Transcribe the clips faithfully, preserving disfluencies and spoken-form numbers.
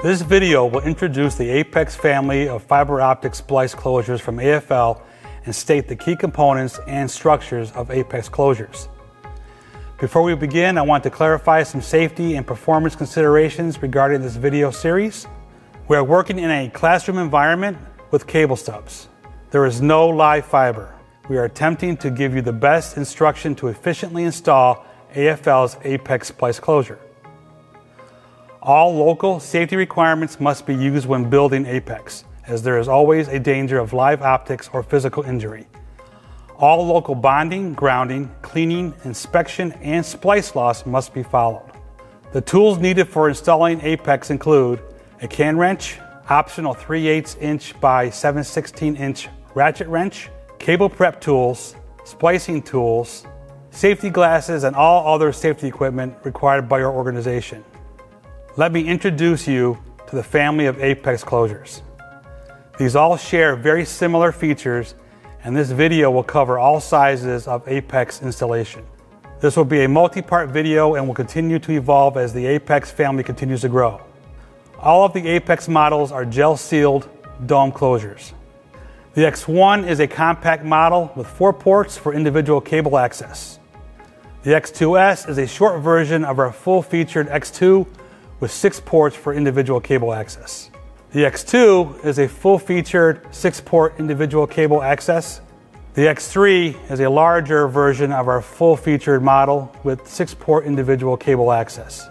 This video will introduce the Apex family of fiber optic splice closures from A F L and state the key components and structures of Apex closures. Before we begin, I want to clarify some safety and performance considerations regarding this video series. We are working in a classroom environment with cable stubs. There is no live fiber. We are attempting to give you the best instruction to efficiently install A F L's Apex splice closure. All local safety requirements must be used when building Apex, as there is always a danger of live optics or physical injury. All local bonding, grounding, cleaning, inspection, and splice loss must be followed. The tools needed for installing Apex include a can wrench, optional three eighths inch by seven sixteenths inch ratchet wrench, cable prep tools, splicing tools, safety glasses, and all other safety equipment required by your organization. Let me introduce you to the family of Apex closures. These all share very similar features, and this video will cover all sizes of Apex installation. This will be a multi-part video and will continue to evolve as the Apex family continues to grow. All of the Apex models are gel-sealed dome closures. The X one is a compact model with four ports for individual cable access. The X two S is a short version of our full-featured X two with six ports for individual cable access. The X two is a full-featured six-port individual cable access. The X three is a larger version of our full-featured model with six-port individual cable access.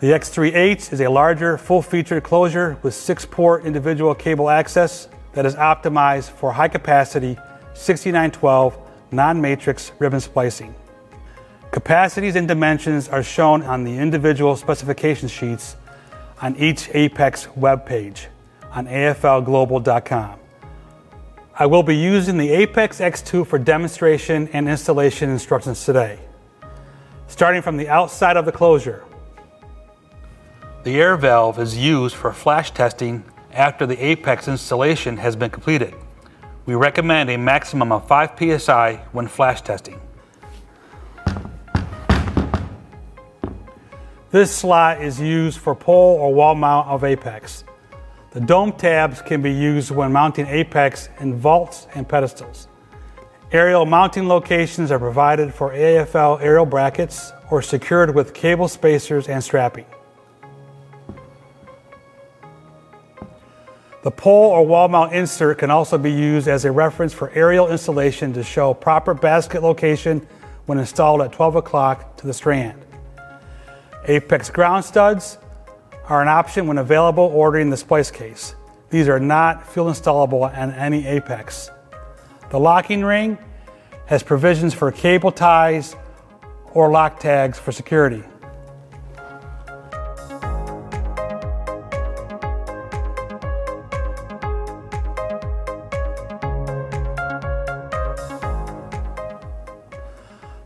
The X three H is a larger full-featured closure with six-port individual cable access that is optimized for high-capacity sixty-nine twelve non-matrix ribbon splicing. Capacities and dimensions are shown on the individual specification sheets on each Apex web page on A F L global dot com. I will be using the Apex X two for demonstration and installation instructions today. Starting from the outside of the closure, the air valve is used for flash testing after the Apex installation has been completed. We recommend a maximum of five P S I when flash testing. This slot is used for pole or wall mount of Apex. The dome tabs can be used when mounting Apex in vaults and pedestals. Aerial mounting locations are provided for A F L aerial brackets or secured with cable spacers and strapping. The pole or wall mount insert can also be used as a reference for aerial installation to show proper basket location when installed at twelve o'clock to the strand. Apex ground studs are an option when available ordering the splice case. These are not field installable on any Apex. The locking ring has provisions for cable ties or lock tags for security.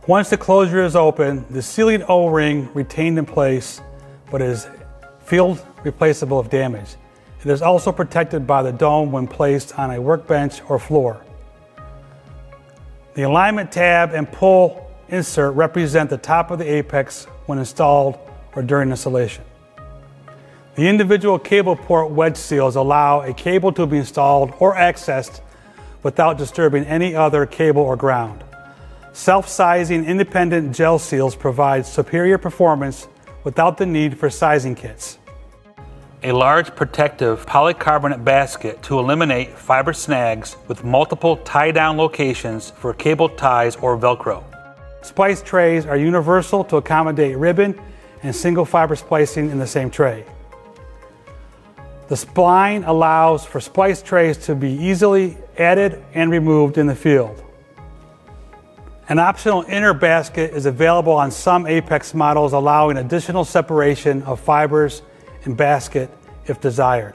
Once the closure is open, the sealing O-ring retained in place, but is field replaceable if damaged. It is also protected by the dome when placed on a workbench or floor. The alignment tab and pull insert represent the top of the Apex when installed or during installation. The individual cable port wedge seals allow a cable to be installed or accessed without disturbing any other cable or ground. Self-sizing independent gel seals provide superior performance without the need for sizing kits. A large protective polycarbonate basket to eliminate fiber snags with multiple tie-down locations for cable ties or Velcro. Splice trays are universal to accommodate ribbon and single fiber splicing in the same tray. The spline allows for splice trays to be easily added and removed in the field. An optional inner basket is available on some Apex models, allowing additional separation of fibers and basket if desired.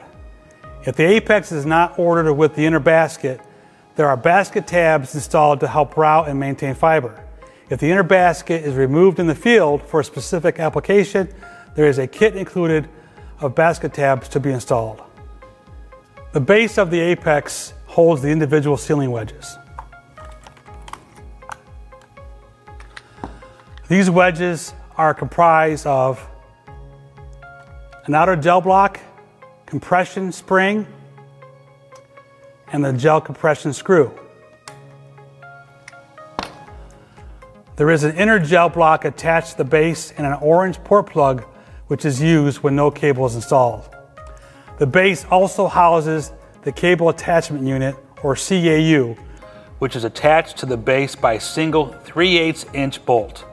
If the Apex is not ordered with the inner basket, there are basket tabs installed to help route and maintain fiber. If the inner basket is removed in the field for a specific application, there is a kit included of basket tabs to be installed. The base of the Apex holds the individual sealing wedges. These wedges are comprised of an outer gel block compression spring and the gel compression screw. There is an inner gel block attached to the base and an orange port plug which is used when no cable is installed. The base also houses the cable attachment unit, or C A U, which is attached to the base by a single three eighths inch bolt.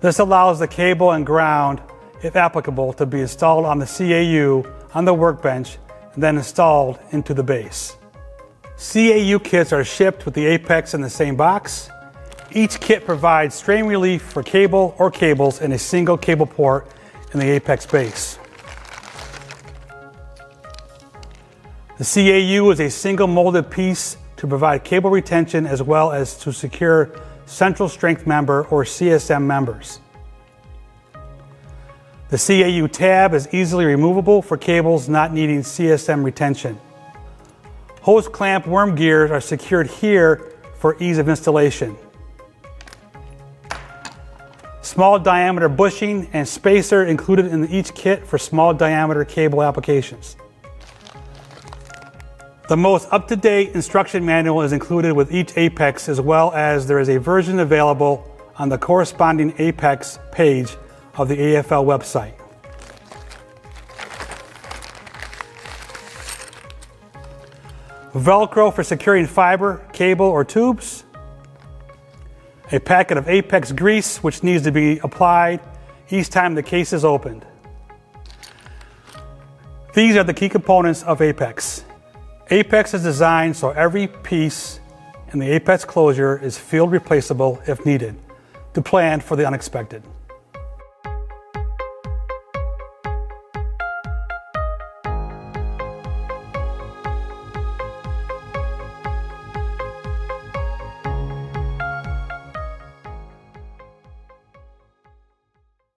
This allows the cable and ground, if applicable, to be installed on the C A U on the workbench and then installed into the base. C A U kits are shipped with the Apex in the same box. Each kit provides strain relief for cable or cables in a single cable port in the Apex base. The C A U is a single molded piece to provide cable retention as well as to secure central strength member or C S M members. The C A U tab is easily removable for cables not needing C S M retention. Hose clamp worm gears are secured here for ease of installation. Small diameter bushing and spacer included in each kit for small diameter cable applications. The most up-to-date instruction manual is included with each Apex, as well as there is a version available on the corresponding Apex page of the A F L website. Velcro for securing fiber, cable, or tubes. A packet of Apex grease which needs to be applied each time the case is opened. These are the key components of Apex. Apex is designed so every piece in the Apex closure is field replaceable if needed, to plan for the unexpected.